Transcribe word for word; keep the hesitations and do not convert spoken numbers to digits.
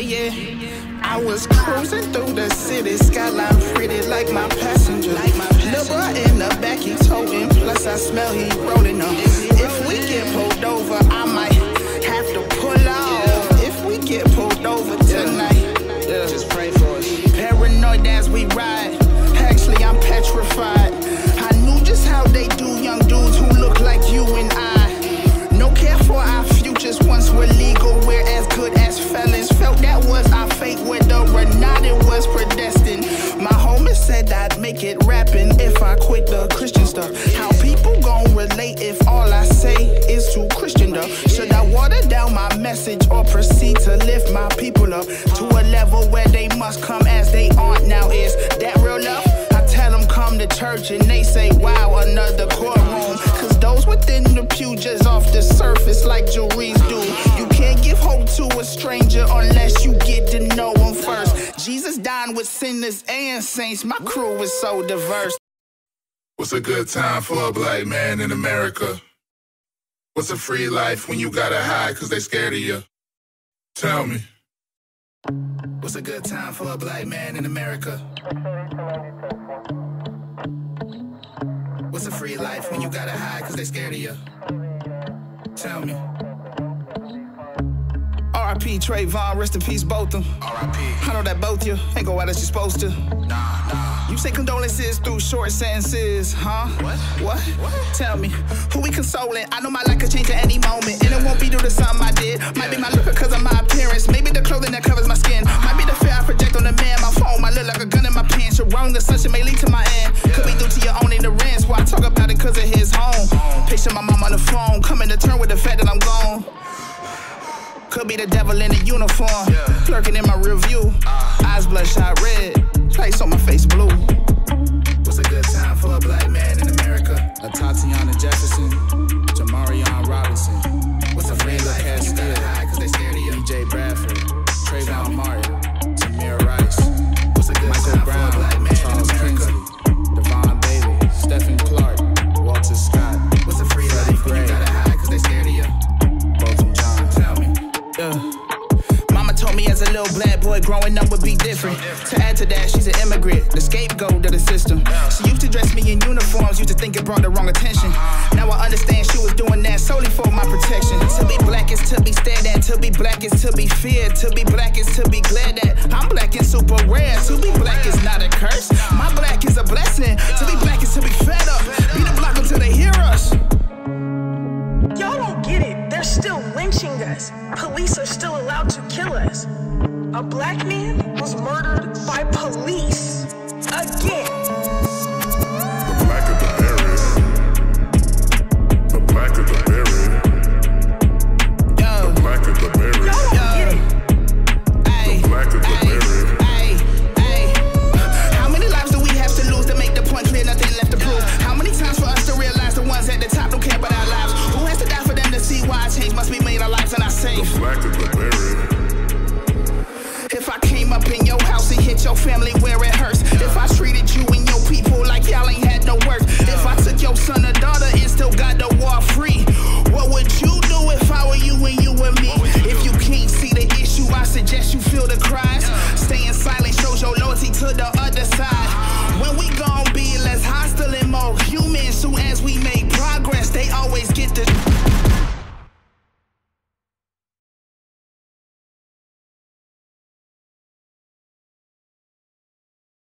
Yeah, yeah. I was cruising through the city skyline, pretty like my passenger. Number in the back, he's holding. Plus, I smell he rolling up. If we get pulled over, I might have to pull off. If we get pulled over tonight, just pray for us. Paranoid as we ride. Actually, I'm petrified. I knew just how they do young dudes who look like you and I. No care for our futures once we're legal. We're as good as felons. Felt that was our fate, whether or not it was predestined. My homie said I'd make it rapping if I quit the Christian stuff. How people gon' relate if all I say is too Christian though? Should I water down my message or proceed to lift my people up to a level where they must come as they aren't now? Is that real love? Come to church and they say, wow, another courtroom. Cause those within the pew just off the surface like juries do. You can't give hope to a stranger unless you get to know him first. Jesus dined with sinners and saints. My crew is so diverse. What's a good time for a black man in America? What's a free life when you gotta hide cause they scared of you? Tell me. What's a good time for a black man in America? What's a free life when you gotta hide cause they scared of you? Tell me. R I P Trayvon, rest in peace, Botham. R I P I know that both you ain't go out as you supposed to. Nah, nah. You say condolences through short sentences, huh? What? What? What? Tell me, who we consoling? I know my life could change at any moment, and it won't be due to something I did. Might be my look because of my appearance. Maybe the clothing that covers my skin. Might be the fear I project on the man. My phone, my look like a gun in my pants. You're wrong, assumption may lead to my end. Could be due to your own ignorance. Why I talk about it because of his home. Patient my mom on the phone, coming to terms with the fact that I'm gone. Could be the devil in a uniform, yeah. Flirting in my rear view, uh, eyes bloodshot red, place on my face blue. What's a good time for a black man in America? A Tatiana Jefferson, Jamarion Robinson. What's a free life when you gotta hide cause they scared of you? D J Bradford, Trayvon Martin, Tamir Rice. What's a good Michael time Brown, for a black man Charles in America? Kingsley, Devon Bailey, Stephen Clark, Walter Scott. What's a free Freddie life when you gotta hide cause they scared of you? Botham John. Tell me. Yeah. Mama told me as a little black boy growing up would be different. To add to that, she's an immigrant, the scapegoat of the system. She used to dress me in uniforms, used to think it brought the wrong attention. Now I understand she was doing that solely for my protection. To be black is to be stared at, to be black is to be feared, to be black is to be glad that I'm black and super rare. To be black is not a curse, my black is a blessing. To be black is to be fed up, beat the block until they hear us. Y'all don't get it. They're still lynching us. Police are still allowed to kill us. A black man was murdered by police. Again. The black of the berry. The black of the berry. Yo. The black of the berry. Y'all don't get it. Ay, the black of the berry. Ay, ay, ay. How many lives do we have to lose to make the point clear? Nothing left to prove. How many times for us to realize the ones at the top don't care about our lives? Why change must be made, our lives are not safe. If I came up in your house and hit your family where it hurts, yeah. If I treated you and your people like y'all ain't had no work, yeah. If I took your son or daughter and still got the war free, what would you do if I were you and you and me? If you can't see the issue, I suggest you feel the cries, yeah. Staying silent shows your loyalty to the other side.